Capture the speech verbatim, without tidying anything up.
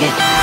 dig it.